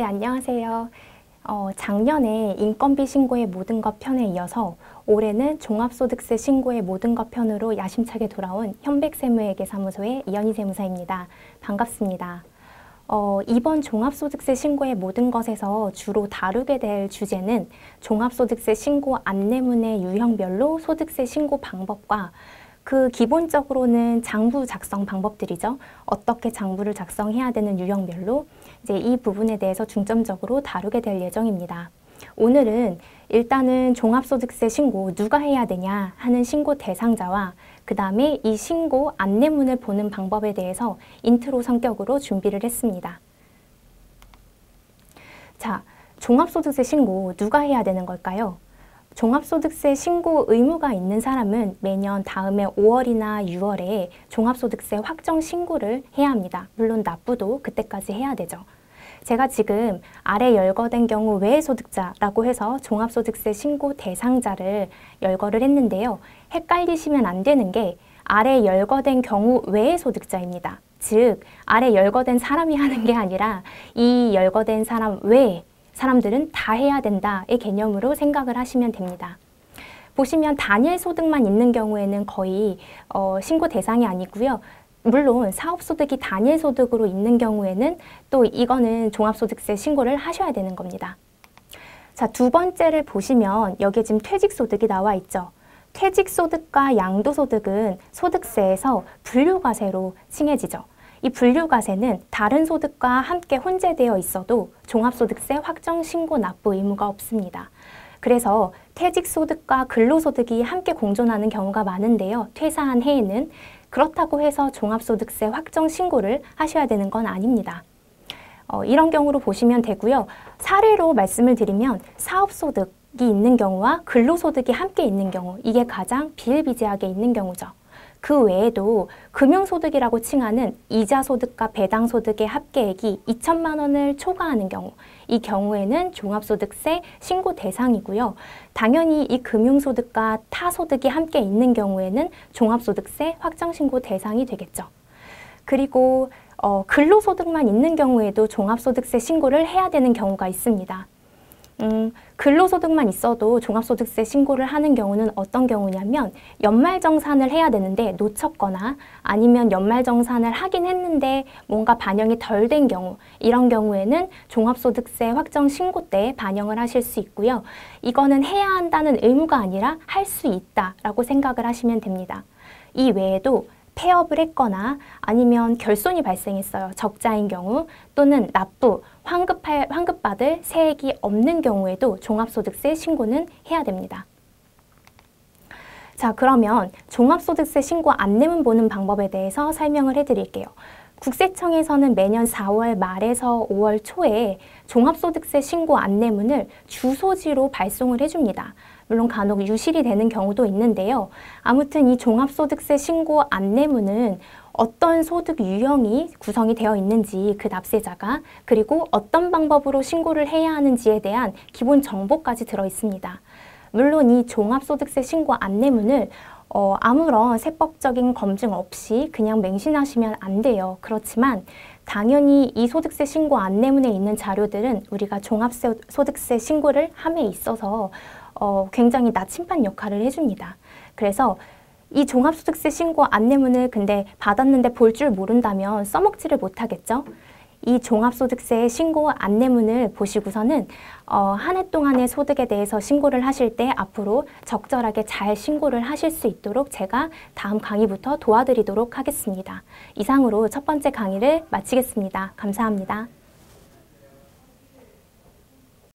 네, 안녕하세요. 작년에 인건비 신고의 모든 것 편에 이어서 올해는 종합소득세 신고의 모든 것 편으로 야심차게 돌아온 현백세무회계사무소의 이현희 세무사입니다. 반갑습니다. 이번 종합소득세 신고의 모든 것에서 주로 다루게 될 주제는 종합소득세 신고 안내문의 유형별로 소득세 신고 방법과 그 기본적으로는 장부 작성 방법들이죠. 어떻게 장부를 작성해야 되는 유형별로 이제 이 부분에 대해서 중점적으로 다루게 될 예정입니다. 오늘은 일단은 종합소득세 신고 누가 해야 되냐 하는 신고 대상자와 그 다음에 이 신고 안내문을 보는 방법에 대해서 인트로 성격으로 준비를 했습니다. 자, 종합소득세 신고 누가 해야 되는 걸까요? 종합소득세 신고 의무가 있는 사람은 매년 다음해 5월이나 6월에 종합소득세 확정 신고를 해야 합니다. 물론 납부도 그때까지 해야 되죠. 제가 지금 아래 열거된 경우 외의 소득자라고 해서 종합소득세 신고 대상자를 열거를 했는데요. 헷갈리시면 안 되는 게 아래 열거된 경우 외의 소득자입니다. 즉, 아래 열거된 사람이 하는 게 아니라 이 열거된 사람 외에 사람들은 다 해야 된다의 개념으로 생각을 하시면 됩니다. 보시면 단일 소득만 있는 경우에는 거의 신고 대상이 아니고요. 물론 사업소득이 단일 소득으로 있는 경우에는 또 이거는 종합소득세 신고를 하셔야 되는 겁니다. 자, 두 번째를 보시면 여기에 지금 퇴직소득이 나와 있죠. 퇴직소득과 양도소득은 소득세에서 분류과세로 칭해지죠. 이 분류과세는 다른 소득과 함께 혼재되어 있어도 종합소득세 확정 신고 납부 의무가 없습니다. 그래서 퇴직소득과 근로소득이 함께 공존하는 경우가 많은데요. 퇴사한 해에는 그렇다고 해서 종합소득세 확정 신고를 하셔야 되는 건 아닙니다. 이런 경우로 보시면 되고요. 사례로 말씀을 드리면 사업소득이 있는 경우와 근로소득이 함께 있는 경우, 이게 가장 비일비재하게 있는 경우죠. 그 외에도 금융소득이라고 칭하는 이자소득과 배당소득의 합계액이 2천만 원을 초과하는 경우, 이 경우에는 종합소득세 신고 대상이고요. 당연히 이 금융소득과 타소득이 함께 있는 경우에는 종합소득세 확정신고 대상이 되겠죠. 그리고 근로소득만 있는 경우에도 종합소득세 신고를 해야 되는 경우가 있습니다. 근로소득만 있어도 종합소득세 신고를 하는 경우는 어떤 경우냐면 연말정산을 해야 되는데 놓쳤거나 아니면 연말정산을 하긴 했는데 뭔가 반영이 덜 된 경우, 이런 경우에는 종합소득세 확정 신고 때 반영을 하실 수 있고요. 이거는 해야 한다는 의무가 아니라 할 수 있다라고 생각을 하시면 됩니다. 이 외에도 폐업을 했거나 아니면 결손이 발생했어요. 적자인 경우 또는 납부, 환급받을 세액이 없는 경우에도 종합소득세 신고는 해야 됩니다. 자, 그러면 종합소득세 신고 안내문 보는 방법에 대해서 설명을 해드릴게요. 국세청에서는 매년 4월 말에서 5월 초에 종합소득세 신고 안내문을 주소지로 발송을 해줍니다. 물론 간혹 유실이 되는 경우도 있는데요. 아무튼 이 종합소득세 신고 안내문은 어떤 소득 유형이 구성이 되어 있는지 그 납세자가, 그리고 어떤 방법으로 신고를 해야 하는지에 대한 기본 정보까지 들어 있습니다. 물론 이 종합소득세 신고 안내문을 아무런 세법적인 검증 없이 그냥 맹신하시면 안 돼요. 그렇지만 당연히 이 소득세 신고 안내문에 있는 자료들은 우리가 종합소득세 신고를 함에 있어서 굉장히 나침반 역할을 해줍니다. 그래서 이 종합소득세 신고 안내문을 근데 받았는데 볼 줄 모른다면 써먹지를 못하겠죠? 이 종합소득세 신고 안내문을 보시고서는 한 해 동안의 소득에 대해서 신고를 하실 때 앞으로 적절하게 잘 신고를 하실 수 있도록 제가 다음 강의부터 도와드리도록 하겠습니다. 이상으로 첫 번째 강의를 마치겠습니다. 감사합니다.